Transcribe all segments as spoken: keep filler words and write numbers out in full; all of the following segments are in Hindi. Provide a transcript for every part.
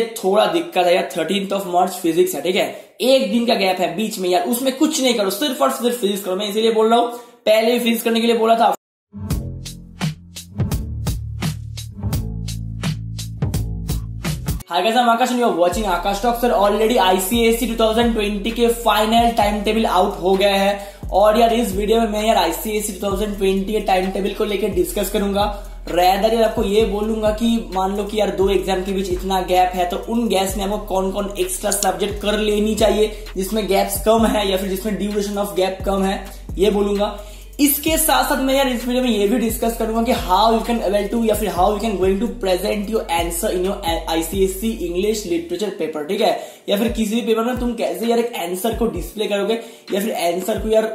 पे थोड़ा दिक्कत है यार। थर्टींथ ऑफ मार्च फिजिक्स है, ठीक है, एक दिन का गैप है बीच में यार, उसमें कुछ नहीं करो, सिर्फ और सिर्फ फिजिक्स करो। मैं इसीलिए बोल रहा हूँ, पहले भी फिजिक्स करने के लिए बोला था। Hi guys, I am Akash and you are watching Akash talks. Sir already ICSE twenty twenty के फाइनल टाइम टेबल आउट हो गया है और यार इस वीडियो में मैं यार आईसीएसई ट्वेंटी ट्वेंटी के टाइम टेबल को लेकर डिस्कस करूंगा। रैदर यार आपको ये बोलूंगा कि मान लो कि यार दो एग्जाम के बीच इतना गैप है तो उन गैप्स में आपको कौन कौन एक्स्ट्रा सब्जेक्ट कर लेनी चाहिए जिसमें गैप्स कम है या फिर जिसमें ड्यूरेशन ऑफ गैप कम है, ये बोलूंगा। इसके साथ साथ मैं यार इस वीडियो में ये भी डिस्कस करूंगा कि how you can avail to या फिर how you can going to present your answer in your ICSE English literature paper, ठीक है, या फिर किसी भी पेपर में तुम कैसे यार एक आंसर को डिस्प्ले करोगे या फिर आंसर को यार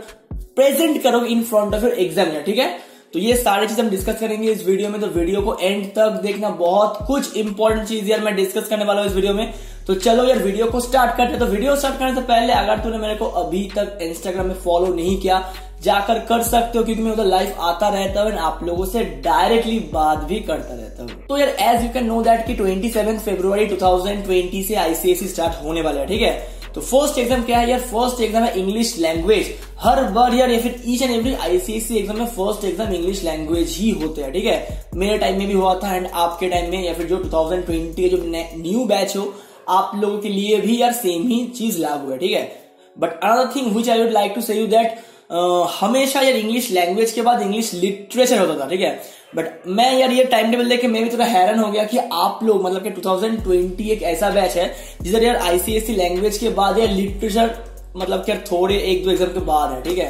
प्रेजेंट करोगे in front of your examiner, ठीक है। तो ये सारी चीज हम डिस्कस करेंगे इस वीडियो में, तो वीडियो को एंड तक देखना, बहुत कुछ इंपॉर्टेंट चीज यार मैं डिस्कस करने वाला हूँ इस वीडियो में। तो चलो यार वीडियो को स्टार्ट करते हैं। तो वीडियो स्टार्ट करने से पहले अगर तूने मेरे को अभी तक इंस्टाग्राम में फॉलो नहीं किया, जाकर कर सकते हो, क्योंकि मैं उधर लाइव आता रहता हूँ और आप लोगों से डायरेक्टली बात भी करता रहता हूँ। तो यार as you can know that कि सत्ताईस फरवरी दो हज़ार बीस से आईसीएसई स्टार्ट होने वाला है, ठीक है। तो फर्स्ट एग्जाम क्या है यार, फर्स्ट एग्जाम है इंग्लिश लैंग्वेज। हर बार यार या फिर each and every ICSE exam में फर्स्ट एग्जाम इंग्लिश लैंग्वेज ही होते हैं, ठीक है। मेरे टाइम में भी हुआ था एंड आपके टाइम में या फिर जो दो हज़ार बीस के जो न्यू बैच हो आप लोगों के लिए भी यार सेम ही चीज लागू है, ठीक है। But another thing which I would like to say you that Uh, हमेशा यार इंग्लिश लैंग्वेज के बाद इंग्लिश लिटरेचर होता था, ठीक है। बट मैं यार ये टाइम टेबल देख के मैं भी थोड़ा हैरान हो गया कि आप लोग मतलब कि दो हज़ार बीस एक ऐसा बैच है जिधर यार आईसीएसई लैंग्वेज के बाद यार लिटरेचर मतलब कि यार थोड़े एक दो एग्जाम के बाद है, ठीक है।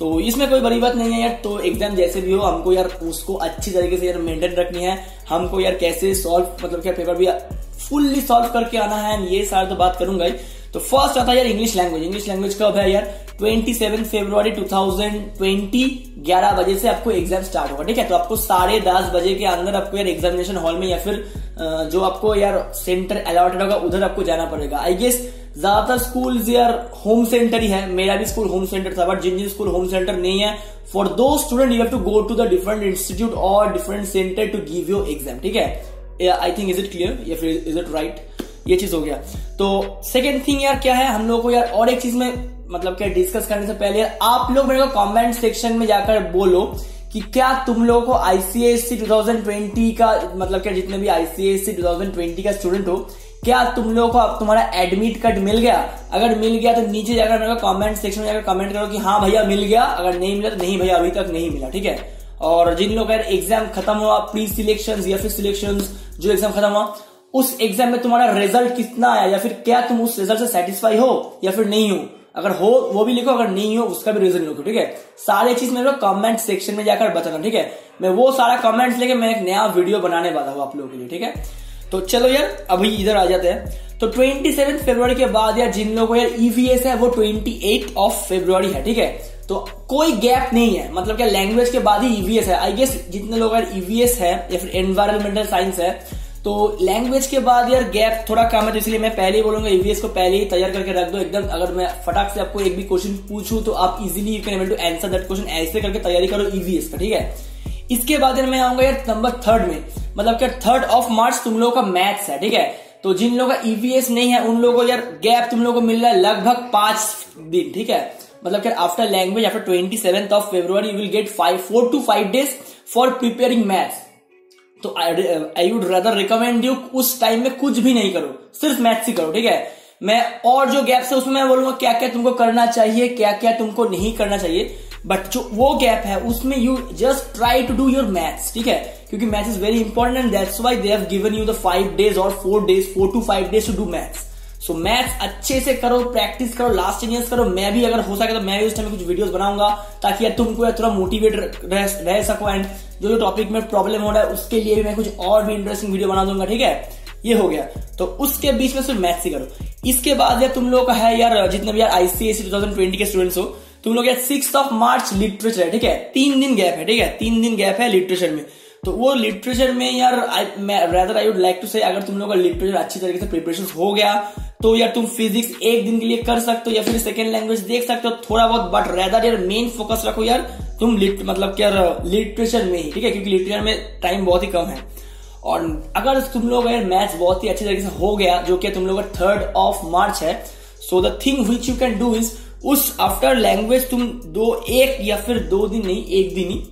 तो इसमें कोई बड़ी बात नहीं है यार, तो एग्जाम जैसे भी हो हमको यार उसको अच्छी तरीके से यार मेंटेन रखनी है, हमको यार कैसे सॉल्व मतलब क्या पेपर भी फुल्ली सॉल्व करके आना है, ये सारी तो बात करूंगा ही। तो फर्स्ट आता है यार इंग्लिश लैंग्वेज। इंग्लिश लैंग्वेज कब है यार, सत्ताईस फरवरी दो हज़ार बीस ग्यारह बजे से आपको एग्जाम स्टार्ट होगा, ठीक है। तो आपको साढ़े दस बजे के अंदर आपको यार एग्जामिनेशन हॉल में या फिर जो आपको यार सेंटर अलॉटेड होगा उधर आपको जाना पड़ेगा। आई गेस ज्यादातर स्कूल्स यार होम सेंटर ही है, मेरा भी स्कूल होम सेंटर था, बट जिन जिन स्कूल होम सेंटर नहीं है फॉर दो student you have to go to the different institute और different centre to give your exam, ठीक है। I think is it clear या फिर इज इट राइट, ये चीज हो गया। तो सेकंड थिंग यार क्या है, हम लोगों को यार और एक चीज में मतलब क्या डिस्कस करने से पहले यार आप लोग मेरे को कमेंट सेक्शन में जाकर बोलो कि क्या तुम लोगों को आईसीएसई दो हज़ार बीस का मतलब क्या जितने भी आईसीएसई दो हज़ार बीस का स्टूडेंट हो, क्या तुम लोगों को अब तुम्हारा एडमिट कार्ड मिल गया? अगर मिल गया तो नीचे जाकर मेरे को कमेंट सेक्शन में जाकर कमेंट करो कि हाँ भैया मिल गया, अगर नहीं मिला तो नहीं भैया अभी तक नहीं मिला, ठीक है। और जिन लोगों का यार एग्जाम खत्म हुआ, प्री सिलेक्शन या फिर सिलेक्शन जो एग्जाम खत्म हुआ, उस एग्जाम में तुम्हारा रिजल्ट कितना आया या फिर क्या तुम उस रिजल्ट से सेटिस्फाई हो या फिर नहीं हो, अगर हो वो भी लिखो, अगर नहीं हो उसका भी रीजन लिखो, ठीक है। सारे चीज मेरे को कमेंट सेक्शन में जाकर बताना, ठीक है। मैं वो सारा कमेंट्स लेके मैं एक नया वीडियो बनाने वाला हूँ आप लोगों के लिए, ठीक है। तो चलो यार अभी इधर आ जाते हैं। तो सत्ताईस फरवरी के बाद यार जिन लोगों को यार ईवीएस है वो अट्ठाईस ऑफ फरवरी है, ठीक है। तो कोई गैप नहीं है, मतलब क्या लैंग्वेज के बाद ही ईवीएस है। आई गेस जितने लोग यार ईवीएस है या फिर एनवायरमेंटल साइंस है तो लैंग्वेज के बाद यार गैप थोड़ा कम है, तो इसलिए मैं पहले ही बोलूंगा ईवीएस को पहले ही तैयार करके रख दो एकदम। अगर मैं फटाक से आपको एक भी क्वेश्चन पूछूं तो आप easily you can able to answer that question, ऐसे करके तैयारी करो ईवीएस का, ठीक है। इसके बाद यार मैं आऊंगा यार नंबर थर्ड में, मतलब क्या थर्ड ऑफ मार्च तुम लोगों का मैथ्स है, ठीक है। तो जिन लोगों का ईवीएस नहीं है उन लोगों को यार गैप तुम लोगों को मिल रहा है लगभग पांच दिन, ठीक है। मतलब क्या after language after twenty seventh of February you will get five four to five days for preparing maths. तो I would rather recommend you उस टाइम में कुछ भी नहीं करो, सिर्फ मैथ्स ही करो, ठीक है। मैं और जो गैप्स है उसमें मैं बोलूंगा क्या क्या तुमको करना चाहिए, क्या क्या तुमको नहीं करना चाहिए, बट जो वो गैप है उसमें you just try to do your maths, ठीक है, क्योंकि maths is very important and that's why they have given you the five days और four days four to five days to do maths. So maths अच्छे से करो, प्रैक्टिस करो, लास्ट टेन ईयर्स करो। मैं भी अगर हो सके तो मैं भी उस टाइम कुछ वीडियोस बनाऊंगा ताकि यार तुमको यार थोड़ा मोटिवेट रह, रह सको एंड जो जो टॉपिक में प्रॉब्लम हो रहा है उसके लिए भी मैं कुछ और भी इंटरेस्टिंग वीडियो बना दूंगा, ठीक है। ये हो गया, तो उसके बीच में सिर्फ मैथ्स ही करो। इसके बाद यार तुम लोग का है यार जितने भी यार आईसीएसई दो हज़ार बीस के स्टूडेंट्स हो तुम लोग यार सिक्स ऑफ मार्च लिटरेचर है, ठीक है। तीन दिन गैप है, ठीक है, तीन दिन गैप है लिटरेचर में। तो वो लिटरेचर में यार rather I would like to say अगर तुम लोग का लिटरेचर अच्छी तरीके से प्रिपरेशन हो गया तो यार तुम फिजिक्स एक दिन के लिए कर सकते हो या फिर सेकंड लैंग्वेज देख सकते हो थोड़ा बहुत, बट रेदर यार मेन फोकस रखो यार तुम लिट मतलब क्या लिटरेचर में ही, ठीक है, क्योंकि लिटरेचर में टाइम बहुत ही कम है। और अगर तुम लोग अगर मैथ्स बहुत ही अच्छे तरीके से हो गया, जो कि तुम लोग थर्ड ऑफ मार्च है, so the thing which you can do is उस आफ्टर लैंग्वेज तुम दो एक या फिर दो दिन नहीं एक दिन ही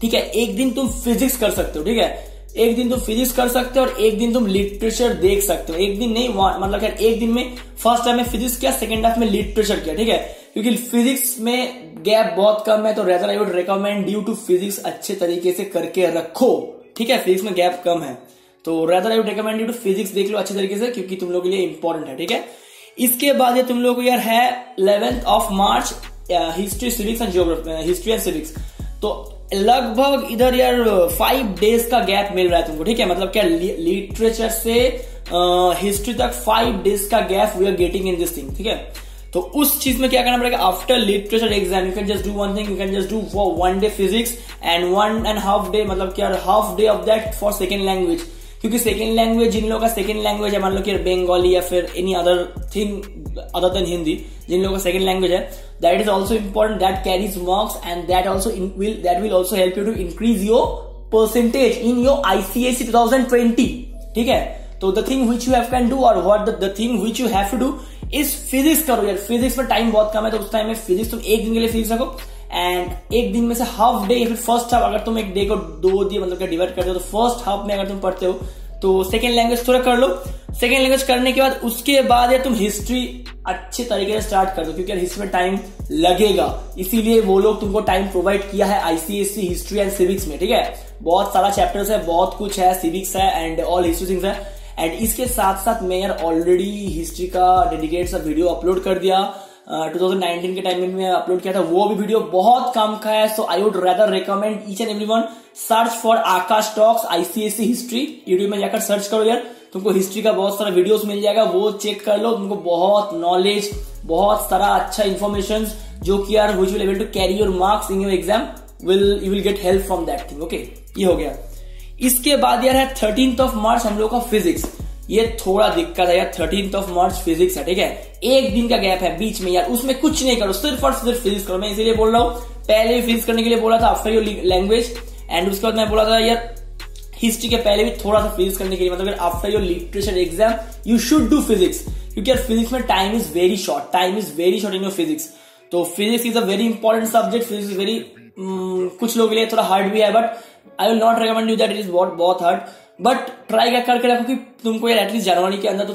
ठीक है, एक दिन तुम फिजिक्स कर सकते हो, ठीक है, एक दिन तुम फिजिक्स कर सकते हो और एक दिन तुम लिटरेचर देख सकते हो। एक दिन नहीं, मतलब एक दिन में फर्स्ट टाइम में फिजिक्स किया, सेकंड हाफ में लिटरेचर किया, ठीक है, क्योंकि फिजिक्स में गैप बहुत कम है, तो rather I would recommend you to physics अच्छे तरीके से करके रखो, ठीक है, फिजिक्स में गैप कम है, तो rather I would recommend you to physics देख लो अच्छे तरीके से, क्योंकि तुम लोग के लिए इंपॉर्टेंट है, ठीक है। इसके बाद ये तुम लोग यार है eleventh of March history civics and geography, history and civics, तो लगभग इधर यार फाइव डेज का गैप मिल रहा है तुमको, ठीक है, मतलब क्या लिटरेचर से हिस्ट्री तक फाइव डेज का gap we are getting in this thing, ठीक है। तो उस चीज में क्या करना पड़ेगा, after literature exam you can just do one thing, you can just do for one day physics and one and half day, मतलब क्या half day of that for second language, क्योंकि सेकेंड लैंग्वेज जिन लोगों का सेकेंड लैंग्वेज है, मान लो कि बंगाली या फिर any other thing other than Hindi, जिन लोगों का सेकेंड लैंग्वेज है, that is also important, that carries marks and that also will that will also help you to increase your percentage in your ICSE twenty twenty, ठीक है। तो the thing which you have can do और what the thing which you have to do is physics करो यार, फिजिक्स में टाइम बहुत कम है, तो उस टाइम में फिजिक्स तुम एक दिन के लिए फिजिक्स रखो एंड एक दिन में से हाफ डे या फिर फर्स्ट हाफ, अगर तुम एक डे को दो दिन मतलब डिवाइड करते हो तो फर्स्ट हाफ में अगर तुम पढ़ते हो तो सेकेंड लैंग्वेज थोड़ा कर लो, सेकेंड लैंग्वेज करने के बाद उसके बाद तुम हिस्ट्री अच्छे तरीके से स्टार्ट कर दो, क्योंकि हिस्ट्री में टाइम लगेगा, इसीलिए वो लोग तुमको टाइम प्रोवाइड किया है आईसीएसई हिस्ट्री एंड सिविक्स में, ठीक है, बहुत सारा चैप्टर्स है, बहुत कुछ है, सिविक्स है एंड ऑल हिस्ट्री थिंग्स है, एंड इसके साथ साथ मैं यार ऑलरेडी हिस्ट्री का डेडिकेट सा वीडियो अपलोड कर दिया, टू थाउजेंड नाइनटीन के टाइम में मैं अपलोड किया था, वो भी वीडियो बहुत काम का है, so I would rather recommend each and everyone search for Akash talks ICSE history, YouTube में जाकर सर्च करो यार, तुमको हिस्ट्री का बहुत सारा वीडियोस मिल जाएगा, वो चेक कर लो, तुमको बहुत नॉलेज, बहुत सारा अच्छा इन्फॉर्मेशन जो कि यार which will able to carry your marks in your exam, will you will get help from that thing, okay, ये हो गया। इसके बाद यार है थर्टीन्थ ऑफ मार्च हम लोग का फिजिक्स, ये थोड़ा दिक्कत है यार, थर्टीन्थ ऑफ मार्च फिजिक्स है, ठीक है, एक दिन का गैप है बीच में यार, उसमें कुछ नहीं करो, सिर्फ और सिर्फ फिजिक्स करो, मैं इसीलिए बोल रहा हूँ, पहले भी फिजिक्स करने के लिए बोला था आफ्टर योर लैंग्वेज, एंड उसके बाद मैं बोला था यार हिस्ट्री के पहले भी थोड़ा सा फिजिक्स करने के लिए, मतलब after your literature exam you should do physics, क्योंकि यार फिजिक्स में time is very short, time is very short in your physics, तो physics is a very important subject, physics very कुछ लोगों के लिए थोड़ा हार्ड भी है, but I will not recommend you that it is बहुत बहुत हार्ड, बट ट्राई क्या करके रखो कि तुमको यार एटलीस्ट जनवरी के अंदर तो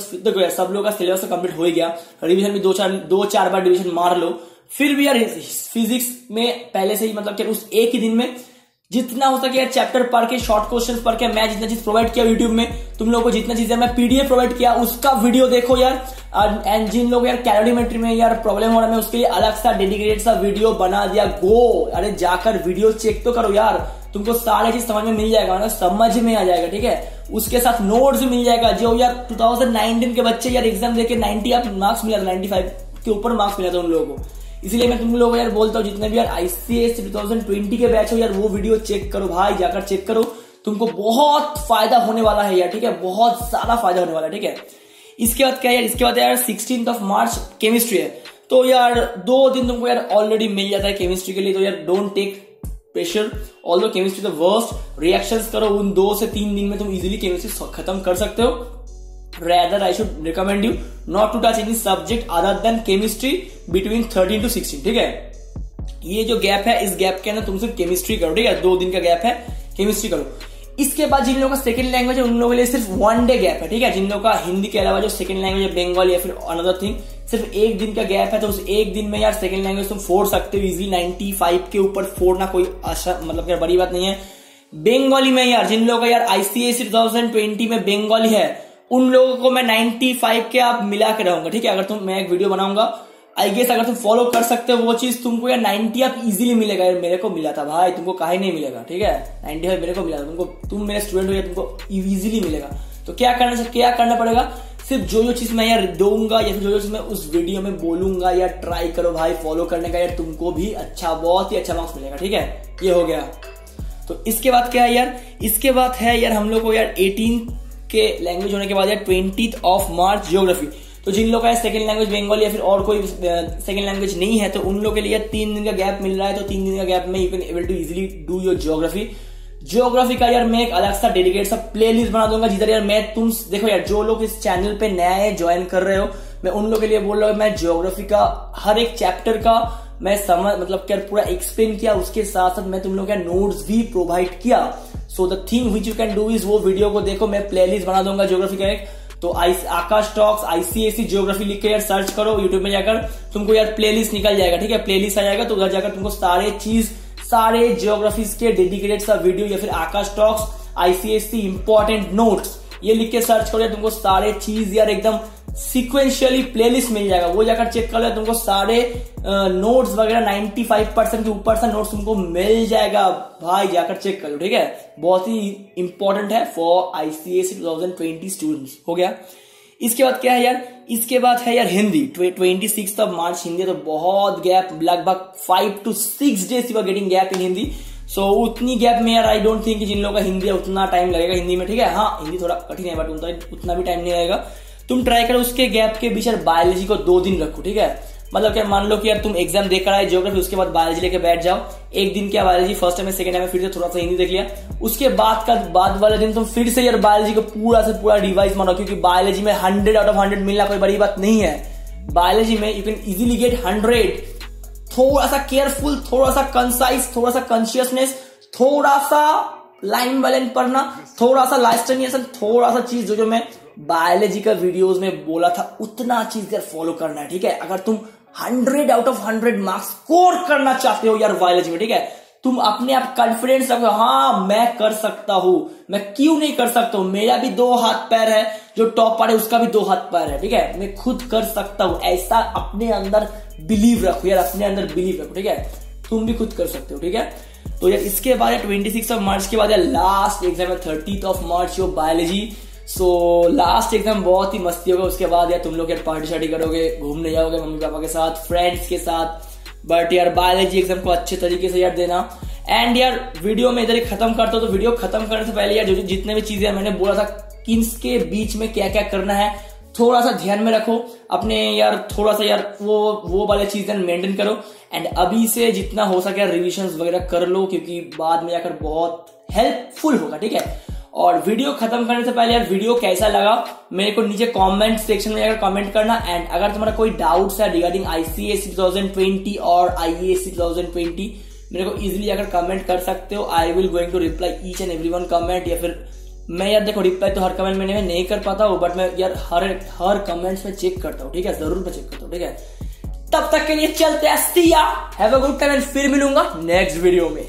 सब लोग का सिलेबस तो कंप्लीट हो ही गया, रिविजन भी दो चार दो चार बार रिविजन मार लो, फिर भी यार फिजिक्स में पहले से ही मतलब कि उस एक ही दिन में जितना हो सके यार चैप्टर पढ़ के, शॉर्ट क्वेश्चंस पढ़ के, मैं जितना चीज प्रोवाइड किया यूट्यूब में तुम लोगों को, जितना चीजें मैं पीडीएफ प्रोवाइड किया उसका वीडियो देखो यार, एंड जिन लोग यार कैलोरीमेट्री में यार प्रॉब्लम हो रहा है, उसके लिए अलग सा डेडिकेटेड सा वीडियो बना दिया, गो अरे जाकर वीडियो चेक तो करो यार, तुमको सारी चीज समझ में मिल जाएगा ना, समझ में आ जाएगा, ठीक है, उसके साथ नोट्स मिल जाएगा, जो यार टू थाउजेंड नाइनटीन के बच्चे यार एग्जाम देके नाइंटी मार्क्स मिला था, नाइंटी फाइव के ऊपर मार्क्स मिला था उन लोगों को, इसलिए मैं तुम लोगों यार बोलता हूँ जितने भी यार आईसीएस ट्वेंटी ट्वेंटी के बैच हो यार, वो वीडियो चेक करो भाई, जाकर चेक करो, तुमको बहुत फायदा होने वाला है यार, ठीक है, बहुत सारा फायदा होने वाला है, ठीक है। इसके बाद क्या यार, इसके बाद यार सिक्सटीन्थ ऑफ मार्च केमिस्ट्री है, तो यार दो दिन तुमको यार ऑलरेडी मिल जाता है केमिस्ट्री के लिए, तो यार don't take pressure, although chemistry the worst, reactions करो, उन दो से तीन दिन में तुम इजीली केमिस्ट्री खत्म कर सकते हो, rather I should recommend you not to touch any subject other than chemistry between thirteen to sixteen, ठीक है, ये जो गैप है इस गैप के अंदर तुम सिर्फ केमिस्ट्री करो, ठीक है, दो दिन का गैप है, केमिस्ट्री करो। इसके बाद जिन लोगों का सेकंड लैंग्वेज है उन लोगों के लिए सिर्फ वन डे गैप है, ठीक है, जिन लोगों का हिंदी के अलावा जो सेकंड लैंग्वेज है बंगाली या फिर अनदर थिंग, सिर्फ एक दिन का गैप है, तो उस एक दिन में यार सेकंड लैंग्वेज तुम फोड़ सकते हो इजीली, नाइन्टी फाइव के ऊपर फोड़ना कोई आशा मतलब क्या बड़ी बात नहीं है। बंगाली में यार जिन लोगों का यार आईसीएसई टू थाउजेंड ट्वेंटी में बंगाली है उन लोगों को मैं नाइंटी फाइव के आप मिला के रहूंगा, ठीक है, अगर तुम मैं एक वीडियो बनाऊंगा, आई गेस अगर तुम फॉलो कर सकते हो वो चीज, तुमको यार नाइंटी आप इजीली मिलेगा, यार मेरे को मिला था भाई, तुमको काहे नहीं मिलेगा, ठीक है, नाइंटी फाइव मेरे को मिला था, तुमको तुम मेरे स्टूडेंट हो यार, तुमको इजीली मिलेगा। तो क्या करना क्या करना पड़ेगा, सिर्फ जो जो चीज मैं यार दूंगा या फिर जो जो चीज मैं उस वीडियो में बोलूंगा यार, ट्राई करो भाई फॉलो करने का, यार तुमको भी अच्छा बहुत ही अच्छा मार्क्स मिलेगा, ठीक है, ये हो गया। तो इसके बाद क्या है यार, इसके बाद है यार हम लोग को यार एटीन के लैंग्वेज होने के बाद यार ट्वेंटीथ ऑफ मार्च ज्योग्राफी, तो जिन लोगों का सेकंड लैंग्वेज बंगाली या फिर और कोई सेकंड लैंग्वेज नहीं है तो उन लोगों के लिए तीन दिन का गैप मिल रहा है, तो तीन दिन का गैप में you can able to easily do your geography. Geography का यार मैं एक अलग सा डेडिकेट सा प्लेलिस्ट बना दूंगा जिधर यार मैं तुम देखो यार जो लोग इस चैनल पे नया है ज्वाइन कर रहे हो, मैं उन लोगों के लिए बोल रहा हूँ मैं ज्योग्राफी का हर एक चैप्टर का मैं समझ मतलब क्या पूरा एक्सप्लेन किया, उसके साथ साथ मैं तुम लोगों के नोट्स भी प्रोवाइड किया। So the thing which you can do is वो वीडियो को देखो, मैं प्लेलिस्ट बना दूंगा ज्योग्राफी का एक, तो आकाश टॉक्स आईसीएसई ज्योग्राफी लिख के यार सर्च करो यूट्यूब में जाकर, तुमको यार प्लेलिस्ट निकल जाएगा। ठीक है, प्लेलिस्ट आ जाएगा तो उधर जाकर तुमको सारे चीज सारे ज्योग्राफीज के डेडिकेटेड सा वीडियो या फिर Akash talks ICSE important notes ये लिख के सर्च करो, तुमको सारे चीज यार एकदम सिक्वेंशियली प्लेलिस्ट मिल जाएगा। वो जाकर चेक कर लो, तुमको सारे नोट्स वगैरह पचानवे परसेंट के ऊपर सा नोट्स तुमको मिल जाएगा भाई, जाकर चेक कर लो। ठीक है, बहुत ही इंपॉर्टेंट है for ICSE twenty twenty students. हो गया, इसके बाद क्या है यार, इसके बाद है यार Hindi. Twenty six of March Hindi, तो बहुत गैप, लगभग five to six days you are getting gap in Hindi. So so, उतनी गैप में यार आई डोंट थिंक जिन लोगों का हिंदी है उतना टाइम लगेगा हिंदी में। ठीक है, हाँ हिंदी थोड़ा कठिन है बट उतना भी टाइम नहीं लगेगा। तुम ट्राई करो उसके गैप के बीच यार बायोलॉजी को दो दिन रखो। ठीक है, मतलब क्या मान लो कि यार तुम एग्जाम देकर आए ज्योग्राफी, उसके बाद बायोलॉजी लेके बैठ जाओ एक दिन, क्या biology first time second time फिर से थोड़ा सा हिंदी देख लिया, उसके बाद का बाद वाले दिन तुम फिर से यार बायोलॉजी को पूरा से पूरा रिवाइज मारो, क्योंकि बायोलॉजी में हंड्रेड आउट ऑफ हंड्रेड मिलना कोई बड़ी बात नहीं है। बायोलॉजी में you can easily get hundred. थोड़ा सा केयरफुल, थोड़ा सा कंसाइज, थोड़ा सा कॉन्शियसनेस, थोड़ा सा लाइन बैलेंस पढ़ना, थोड़ा सा लाइफ स्टेनियसन, थोड़ा सा चीज जो जो मैं बायोलॉजी का वीडियोस में बोला था उतना चीज यार फॉलो करना है। ठीक है, अगर तुम hundred out of hundred marks score करना चाहते हो यार बायोलॉजी में, ठीक है, तुम अपने आप कॉन्फिडेंस रखो, हाँ मैं कर सकता हूं, मैं क्यों नहीं कर सकता हूं, मेरा भी दो हाथ पैर है, जो टॉपर है उसका भी दो हाथ पैर है। ठीक है, मैं खुद कर सकता हूं, ऐसा अपने अंदर बिलीव रखो यार, अपने अंदर बिलीव रखो। ठीक है, तुम भी खुद कर सकते हो। ठीक है, तो यार इसके बाद ट्वेंटी सिक्स ऑफ मार्च के बाद यार लास्ट एग्जाम है thirtieth of March your biology. So last exam बहुत ही मस्ती होगा, उसके बाद यार तुम लोग यार पार्टी शार्टी करोगे, घूमने जाओगे मम्मी पापा के साथ, फ्रेंड्स के साथ, बट यार बायोलॉजी एग्जाम को अच्छे तरीके से यार देना। एंड यार वीडियो में इधर ही खत्म करता हूँ, तो वीडियो खत्म करने से पहले यार जो जितने भी चीजें मैंने बोला था किन्स के बीच में क्या क्या करना है थोड़ा सा ध्यान में रखो अपने यार, थोड़ा सा यार वो वो वाले चीजें मेंटेन करो। एंड अभी से जितना हो सके यार रिविजन वगैरह कर लो, क्योंकि बाद में जाकर बहुत हेल्पफुल होगा। ठीक है, और वीडियो खत्म करने से पहले यार वीडियो कैसा लगा मेरे को नीचे कमेंट सेक्शन में जाकर कमेंट करना। एंड अगर तुम्हारा कोई डाउट्स है रिगार्डिंग आईसीएसई ट्वेंटी ट्वेंटी और आईएएसई ट्वेंटी ट्वेंटी मेरे को इजीली जाकर कमेंट कर सकते हो। I will going to reply each and everyone comment, या फिर मैं यार देखो रिप्लाई तो हर कमेंट में नहीं कर पाता हूँ, बट मैं यार हर हर कमेंट्स में चेक करता हूँ। ठीक है, जरूर मैं चेक करता हूँ। ठीक है, तब तक के लिए चलते हैं, हैव अ गुड टाइम, फिर मिलूंगा नेक्स्ट वीडियो में।